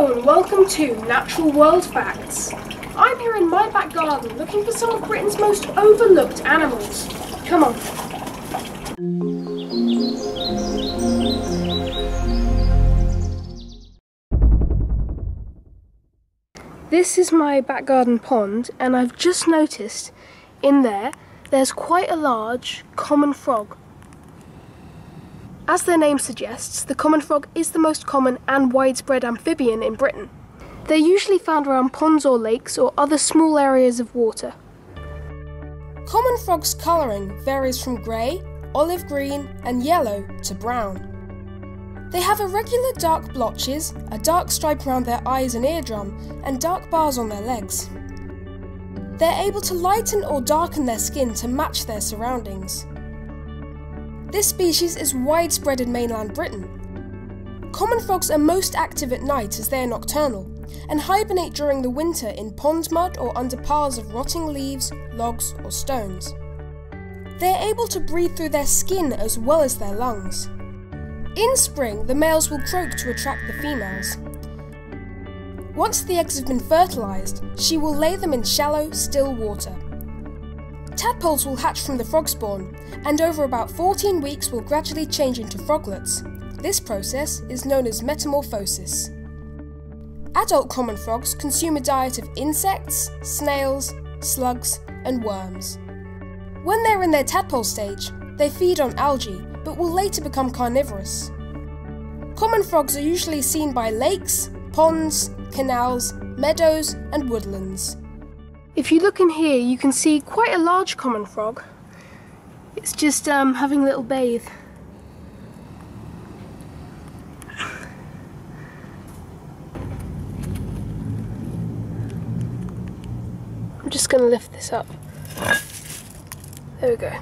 Hello and welcome to Natural World Facts. I'm here in my back garden looking for some of Britain's most overlooked animals. Come on. This is my back garden pond, and I've just noticed in there's quite a large common frog. As their name suggests, the common frog is the most common and widespread amphibian in Britain. They're usually found around ponds or lakes or other small areas of water. Common frog's colouring varies from grey, olive green and yellow to brown. They have irregular dark blotches, a dark stripe around their eyes and eardrum, and dark bars on their legs. They're able to lighten or darken their skin to match their surroundings. This species is widespread in mainland Britain. Common frogs are most active at night as they are nocturnal, and hibernate during the winter in pond mud or under piles of rotting leaves, logs or stones. They are able to breathe through their skin as well as their lungs. In spring, the males will croak to attract the females. Once the eggs have been fertilised, she will lay them in shallow, still water. Tadpoles will hatch from the frog spawn, and over about 14 weeks will gradually change into froglets. This process is known as metamorphosis. Adult common frogs consume a diet of insects, snails, slugs, and worms. When they're in their tadpole stage, they feed on algae, but will later become carnivorous. Common frogs are usually seen by lakes, ponds, canals, meadows, and woodlands. If you look in here, you can see quite a large common frog. It's just having a little bathe. I'm just going to lift this up. There we go.